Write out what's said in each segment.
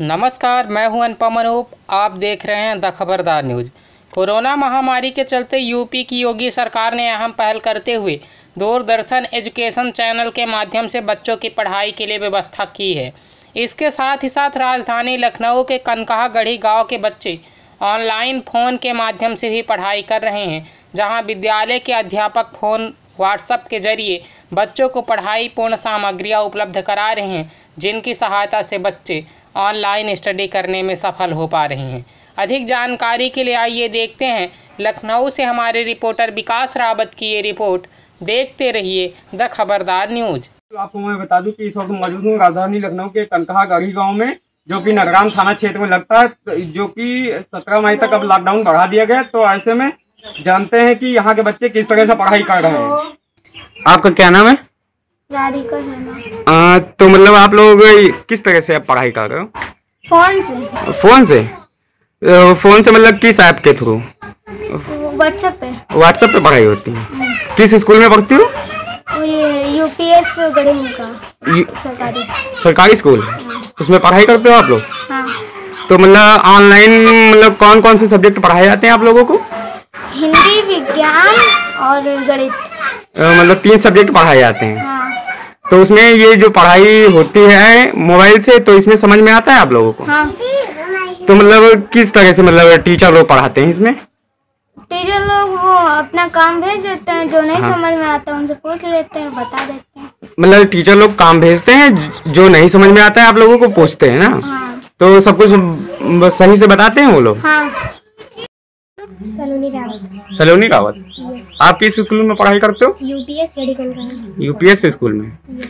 नमस्कार, मैं हूं अनुपम। आप देख रहे हैं द खबरदार न्यूज। कोरोना महामारी के चलते यूपी की योगी सरकार ने अहम पहल करते हुए दूरदर्शन एजुकेशन चैनल के माध्यम से बच्चों की पढ़ाई के लिए व्यवस्था की है। इसके साथ ही साथ राजधानी लखनऊ के कनकहा गढ़ी गाँव के बच्चे ऑनलाइन फ़ोन के माध्यम से भी पढ़ाई कर रहे हैं, जहाँ विद्यालय के अध्यापक फ़ोन व्हाट्सएप के जरिए बच्चों को पढ़ाई पूर्ण सामग्रियाँ उपलब्ध करा रहे हैं, जिनकी सहायता से बच्चे ऑनलाइन स्टडी करने में सफल हो पा रहे हैं। अधिक जानकारी के लिए आइए देखते हैं लखनऊ से हमारे रिपोर्टर विकास रावत की ये रिपोर्ट। देखते रहिए द खबरदार न्यूज। आपको मैं बता दूं कि इस वक्त मौजूद हूँ राजधानी लखनऊ के कनकहा गढ़ी गाँव में, जो कि नगराम थाना क्षेत्र में लगता है, जो कि 17 मई तक अब लॉकडाउन बढ़ा दिया गया। तो ऐसे में जानते हैं कि यहाँ के बच्चे किस तरह से पढ़ाई कर रहे हैं। आपका क्या नाम है? तो मतलब आप लोग किस तरह से आप पढ़ाई कर रहे हो? फोन से मतलब किस ऐप के थ्रू? व्हाट्सएप पे पढ़ाई होती है। किस स्कूल में पढ़ती हो? यूपीएस सरकारी सरकारी स्कूल, उसमें पढ़ाई करते हो आप लोग? हाँ। तो मतलब ऑनलाइन मतलब कौन कौन से सब्जेक्ट पढ़ाए जाते हैं आप लोगों को? हिंदी, विज्ञान और गणित, मतलब 3 सब्जेक्ट पढ़ाए जाते हैं। हाँ। तो उसमें ये जो पढ़ाई होती है मोबाइल से, तो इसमें समझ में आता है आप लोगों को? हाँ। तो मतलब किस तरह से मतलब टीचर लोग पढ़ाते हैं इसमें? टीचर लोग वो अपना काम भेज देते हैं, जो नहीं समझ में आता उनसे पूछ लेते हैं, बता देते हैं। मतलब टीचर लोग काम भेजते हैं, जो नहीं समझ में आता है आप लोगों को पूछते हैं ना? हाँ। तो सब कुछ सही से बताते हैं वो लोग? हाँ। सलोनी रावत, आप किस स्कूल में पढ़ाई करते हो? यूपीएस स्कूल में।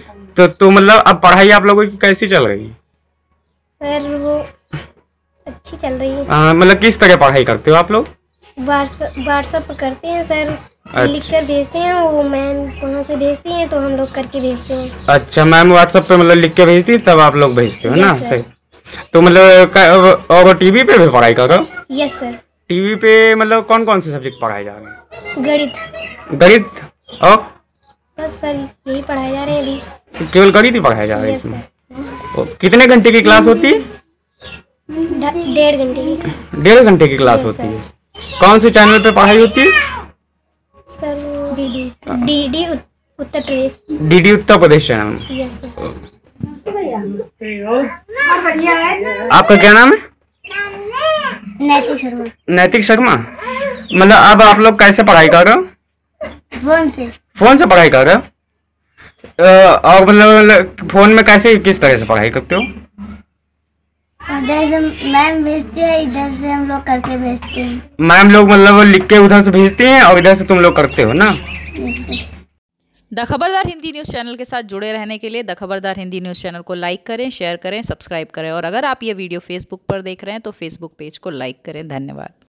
तो मतलब अब पढ़ाई आप लोगों की कैसी चल रही है? सर वो अच्छी चल रही है। मतलब किस तरह पढ़ाई करते हो आप लोग? व्हाट्सएप करते हैं सर, लिख कर भेजते हैं, वो मैम वहाँ से भेजती हैं तो हम लोग करके भेजते हैं। अच्छा, मैम व्हाट्सएप पे मतलब लिख के भेजती है तब आप लोग भेजते हो ना? सही। तो मतलब और टीवी पे भी पढ़ाई करो? Yes sir. टीवी पे मतलब कौन कौन से सब्जेक्ट पढ़ाए जा रहे हैं? गणित और बस सर यही पढ़ाए जा रहे हैं अभी। केवल गणित ही पढ़ाया जा रहा है इसमें? कितने घंटे की क्लास होती है? 1.5 घंटे की क्लास होती है। कौन से चैनल पे पढ़ाई होती है? Sir DD Uttar Pradesh. DD Uttar Pradesh channel. Yes sir. आपका क्या नाम है? नैतिक शर्मा। मतलब अब आप लोग कैसे पढ़ाई कर रहे हो? फोन से पढ़ाई कर रहे हो? और मतलब फोन में कैसे किस तरह से पढ़ाई करते हो? उधर से मैम भेजती है, इधर से हम लोग करके भेजते हैं। मैम लोग मतलब लिख के उधर से भेजती हैं और इधर से तुम लोग करते हो ना? The Khabardar Hindi news channel के साथ जुड़े रहने के लिए the Khabardar Hindi news channel को लाइक करें, शेयर करें, सब्सक्राइब करें। और अगर आप ये वीडियो फेसबुक पर देख रहे हैं तो फेसबुक पेज को लाइक करें। धन्यवाद।